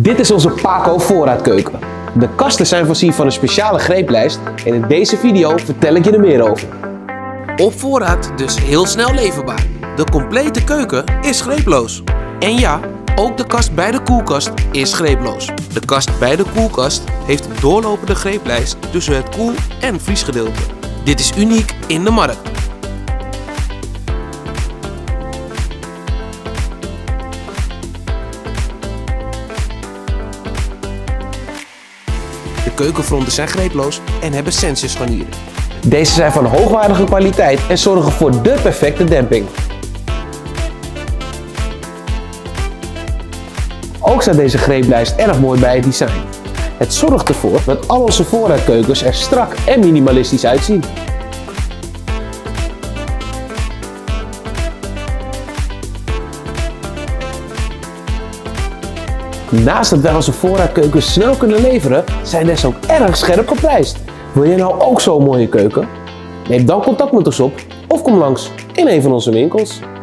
Dit is onze Paco voorraadkeuken. De kasten zijn voorzien van een speciale greeplijst en in deze video vertel ik je er meer over. Op voorraad dus heel snel leverbaar. De complete keuken is greeploos. En ja, ook de kast bij de koelkast is greeploos. De kast bij de koelkast heeft een doorlopende greeplijst tussen het koel- en vriesgedeelte. Dit is uniek in de markt. De keukenfronten zijn greeploos en hebben sensorscharnieren. Deze zijn van hoogwaardige kwaliteit en zorgen voor de perfecte demping. Ook staat deze greeplijst erg mooi bij het design. Het zorgt ervoor dat al onze voorraadkeukens er strak en minimalistisch uitzien. Naast dat wij onze voorraadkeukens snel kunnen leveren, zijn deze ook erg scherp geprijsd. Wil je nou ook zo'n mooie keuken? Neem dan contact met ons op of kom langs in een van onze winkels.